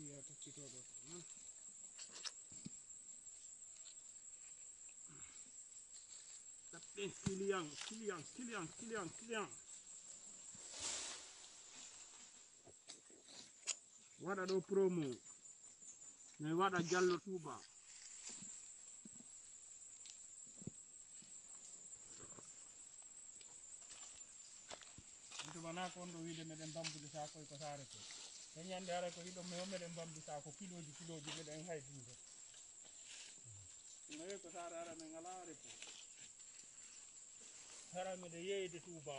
here to keep it over. Tapi kiliang. Wada do promo. Ne wada jallo tuba. Itu mana kondo hide meden bambu de sako ko sare ko. Kenyan dara ko hido me meden bambu sako kiloji meden haydu. Ne ko sare ara men alare ko. Hara me de yeyde tuba.